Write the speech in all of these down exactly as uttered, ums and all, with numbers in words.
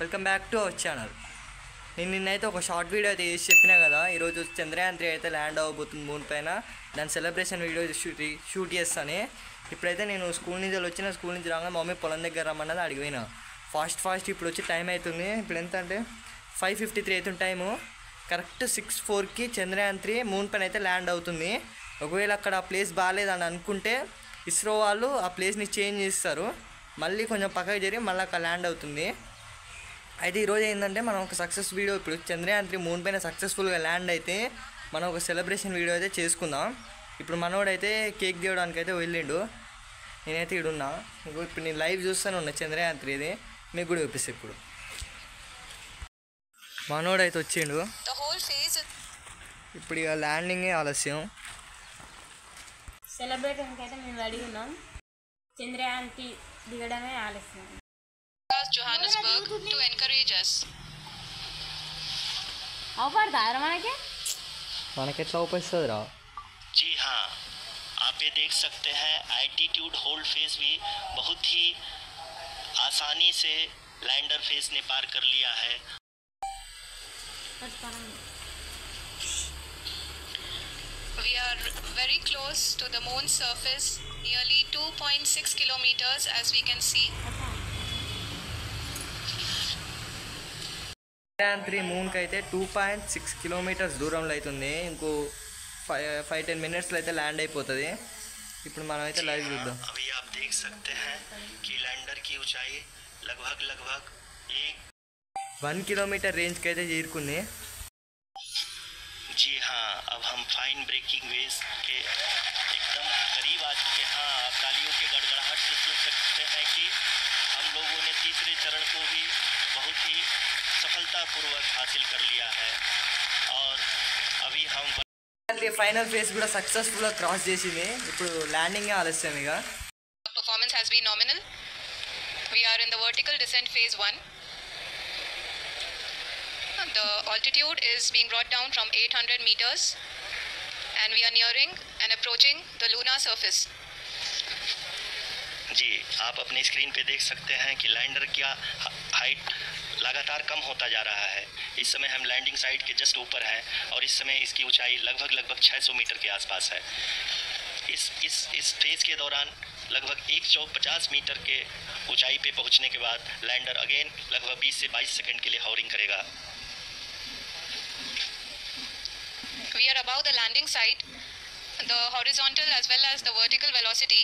Welcome back to our channel. నేను నిన్నైతే ఒక షార్ట్ వీడియో అయితే చేసి చెప్పినా కదా, ఈరోజు చంద్రయాన్ త్రీ అయితే ల్యాండ్ అవ్వబోతుంది మూన్ పైన, దాని సెలబ్రేషన్ వీడియో షూట్ షూట్ చేస్తాను. ఇప్పుడైతే నేను స్కూల్ నుంచి వచ్చిన, స్కూల్ నుంచి రాగానే మమ్మీ పొలం దగ్గర రమ్మన్నది, అడిగిపోయినా ఫాస్ట్ ఫాస్ట్. ఇప్పుడు వచ్చి టైం అవుతుంది, ఇప్పుడు ఎంత అంటే ఫైవ్ ఫిఫ్టీ త్రీ అవుతుంది టైము. కరెక్ట్ సిక్స్ ఫోర్కి చంద్రయాన్ త్రీ మూన్ పైన అయితే ల్యాండ్ అవుతుంది. ఒకవేళ అక్కడ ఆ ప్లేస్ బాగాలేదని అనుకుంటే ఇస్రో వాళ్ళు ఆ ప్లేస్ని చేంజ్ చేస్తారు, మళ్ళీ కొంచెం పక్కకి జరిగి మళ్ళీ అక్కడ ల్యాండ్ అవుతుంది. అయితే ఈరోజు ఏంటంటే మనం ఒక సక్సెస్ వీడియో, ఇప్పుడు చంద్రయాన్ త్రీ మూన్ పైన సక్సెస్ఫుల్గా ల్యాండ్ అయితే మనం ఒక సెలబ్రేషన్ వీడియో అయితే చేసుకుందాం. ఇప్పుడు మనోడైతే కేక్ తీయడానికి అయితే వెళ్ళిండు, నేనైతే ఇడున్నా. ఇప్పుడు నేను లైవ్ చూస్తూనే ఉన్నా చంద్రయాన్ త్రీది, మీకు కూడా చూపిస్తాను. ఇప్పుడు మనోడైతే వచ్చిండు, ఇప్పుడు ఇక ల్యాండింగే ఆలస్యం. సెలబ్రేషన్కి అయితే మేము రెడీ ఉన్నాం, చంద్రయాన్కి దిగడమే ఆలస్యం. Johannesburg to encourage us. Offer దారా మనకి మనకి ఎట్లా ఉపయోగిస్తుంది రా? जी हाँ, आप ये देख सकते हैं एल्टीट्यूड होल्ड फेज भी बहुत ही आसानी से लैंडर फेज ने पार कर लिया है. We are very close to the moon surface, nearly two point six kilometers as we can see. Chandrayaan three మూన్కి అయితే టూ పాయింట్ సిక్స్ కిలోమీటర్స్ దూరంలో అవుతుంది. ఇంకో ఫైవ్ ఫైవ్ టెన్ మినిట్స్లో అయితే ల్యాండ్ అయిపోతుంది. ఇప్పుడు మనం అయితే లైవ్ చూద్దాం. అవి ఆప్ దేఖ్ సక్తే హై కి ల్యాండర్ కి ఊంచాయి లగ్భగ్ లగ్భగ్ వన్ కిలోమీటర్ రేంజ్కి అయితే చేరుకుంది. जी हाँ, अब हम फाइन ब्रेकिंग वेव्स के एकदम करीब आ चुके हैं. हाँ, आप तालियों के गड़गड़ाहट से सुन सकते हैं कि हम लोगों ने तीसरे चरण को भी बहुत ही सफलतापूर्वक हासिल कर लिया है और अभी हम फाइनल फेज पूरा सक्सेसफुल क्रॉस చేసింది. ఇప్పుడు ల్యాండింగ్ ఆలస్యమేగా. Performance has been nominal. We are in the vertical descent phase one. The altitude is being brought down from eight hundred meters and we are nearing and approaching the lunar surface. जी, आप अपने screen पे देख सकते हैं कि lander क्या height लगातार कम होता जा रहा है. इस समय हम लैंडिंग साइट के जस्ट ऊपर हैं और इस समय इसकी ऊंचाई लगभग लगभग छह सौ मीटर के आसपास है. इस इस इस फेज के दौरान लगभग एक सौ पचास मीटर के ऊंचाई पे पहुंचने के बाद लैंडर अगेन लगभग बीस से बाईस सेकंड के लिए हॉवरिंग करेगा. We are above the landing site. The horizontal as well as the vertical velocity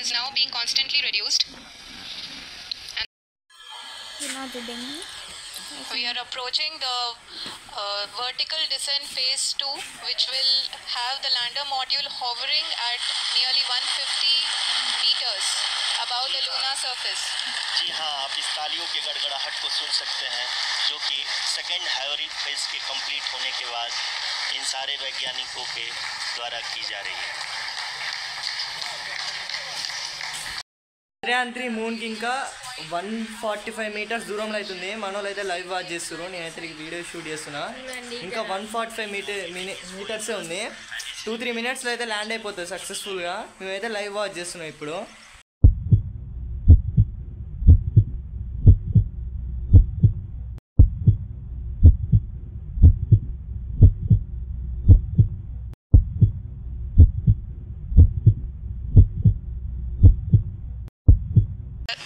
is now being constantly reduced. We are approaching the uh, vertical descent phase two, which will have the lander module hovering at nearly one hundred fifty meters above the lunar surface. जी हाँ, आप इस तालियों के गड़गड़ाहट को सुन सकते हैं, जो कि सेकेंड हाइवरिंग फेज के कंप्लीट होने के बाद इन सारे वैज्ञानिकों के द्वारा की जा रही है. చంద్రయాన్ త్రీ మూన్కి ఇంకా వన్ ఫార్టీ ఫైవ్ మీటర్స్ దూరంలో అవుతుంది. మన వాళ్ళు అయితే లైవ్ వాచ్ చేస్తున్నారు, నేనైతే వీడియో షూట్ చేస్తున్నా. ఇంకా వన్ ఫార్టీ ఫైవ్ మీటర్ మీటర్సే ఉంది, టూ త్రీ మినిట్స్లో అయితే ల్యాండ్ అయిపోతుంది సక్సెస్ఫుల్గా. మేమైతే లైవ్ వాచ్ చేస్తున్నాం ఇప్పుడు.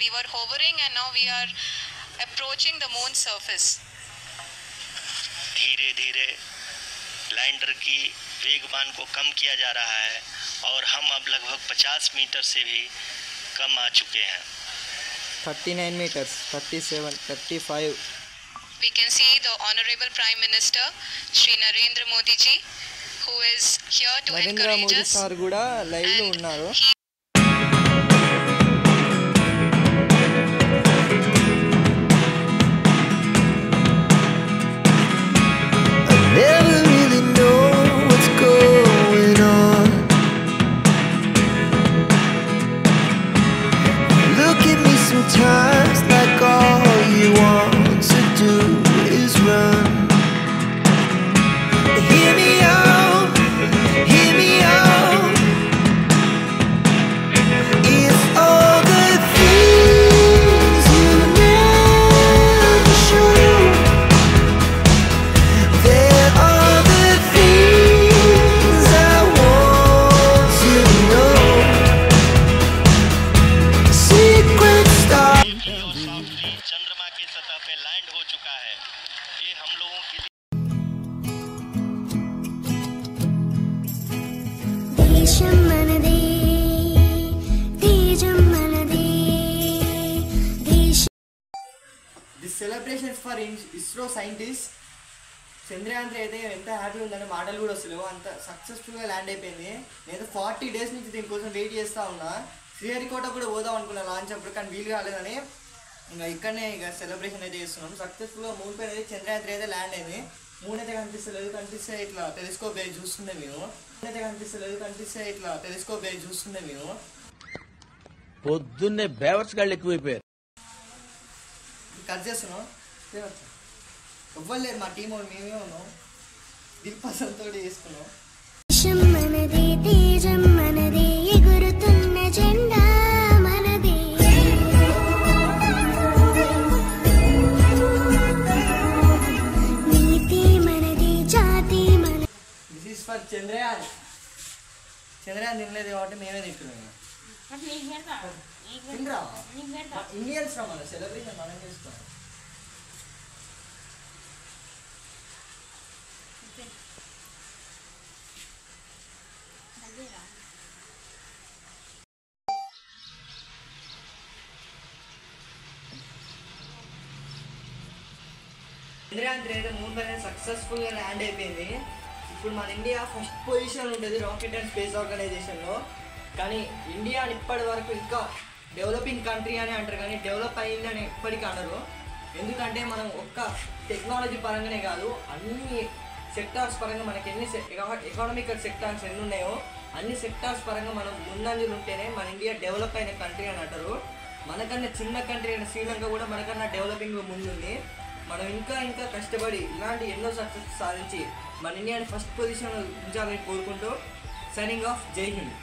We were hovering and now we are approaching the moon surface. धीरे धीरे लैंडर की वेगमान को कम किया जा रहा है और हम अब लगभग पचास मीटर से भी कम आ चुके हैं. thirty-nine meters, thirty-seven, thirty-five. We can see the Honorable Prime Minister Shri Narendra Modi ji, who is here to encourage us. Narendra Modi sir kuda live lo unnaru. Sometimes like all you want to do is run. Hear me out, hear me out. Three चंद्रमा की सतह पे land हो चुका है। ये हम लोगों के This celebration for ISRO scientists Chandrayaan three అయితే ఎంత హ్యాపీ ఉందని మాటలు కూడా వస్తలేవు, అంత సక్సెస్ఫుల్గా ల్యాండ్ అయిపోయింది. నేను ఫార్టీ డేస్ నుంచి దీనికోసం వెయిట్ చేస్తూ ఉన్నా. శ్రీహరికోట కూడా పోదాం అనుకున్నా లాంచ్ అప్పుడు, కానీ వీలు కాలేదని ఇంకా ఇక్కడనే ఇక సెలబ్రేషన్ అయితే చేస్తున్నాం. సక్సెస్ఫుల్గా మూన్ పైన అయితే చంద్రయాన్ త్రీ అయితే ల్యాండ్ అయింది. మూన్ అయితే కనిపిస్తలేదు కనిపిస్తే ఇట్లా టెలిస్కోప్ వేసి చూస్తుండే మేము మూన్ అయితే కనిపిస్తలేదు కనిపిస్తే ఇట్లా టెలిస్కోప్ వేసి చూస్తుండే మేము పొద్దున్నే బేవర్స్ గాళ్ళు ఎక్కువైపోయారు. కట్ చేస్తున్నాం, ఇవ్వలేదు మా టీం వాళ్ళు, మేమే ఉన్నాం. దిల్పసంతో చేసుకున్నాం. చంద్రయాన్ చంద్రయాన్ తినలేదు కాబట్టి మేమే తింటున్నాం. ఇండియన్స్ మన సెలబ్రేషన్ మనం చేసుకోవాలి. చంద్రయాన్ త్రీ అయితే మూన్ పైన సక్సెస్ఫుల్గా ల్యాండ్ అయిపోయింది. ఇప్పుడు మన ఇండియా ఫస్ట్ పొజిషన్ ఉంటుంది రాకెట్ అండ్ స్పేస్ ఆర్గనైజేషన్లో. కానీ ఇండియా ఇప్పటి వరకు ఇంకా డెవలపింగ్ కంట్రీ అని అంటారు, కానీ డెవలప్ అయింది అని ఎప్పటికీ అనరు. ఎందుకంటే మనం ఒక్క టెక్నాలజీ పరంగానే కాదు, అన్ని సెక్టార్స్ పరంగా మనకి ఎన్ని ఎకనామికల్ సెక్టార్స్ ఎన్ని ఉన్నాయో అన్ని సెక్టార్స్ పరంగా మనం ముందంజలు ఉంటేనే మన ఇండియా డెవలప్ అయిన కంట్రీ అని అంటారు. మనకన్నా చిన్న కంట్రీ అయిన శ్రీలంక కూడా మనకన్నా డెవలపింగ్లో ముందుంది. మనం ఇంకా ఇంకా కష్టపడి ఇలాంటి ఎన్నో సక్సెస్ సాధించి మన ఇండియాని ఫస్ట్ పొజిషన్లో ఉంచాలని కోరుకుంటూ సైనింగ్ ఆఫ్, జై హింద్.